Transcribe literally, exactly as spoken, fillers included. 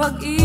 Pag-ibig.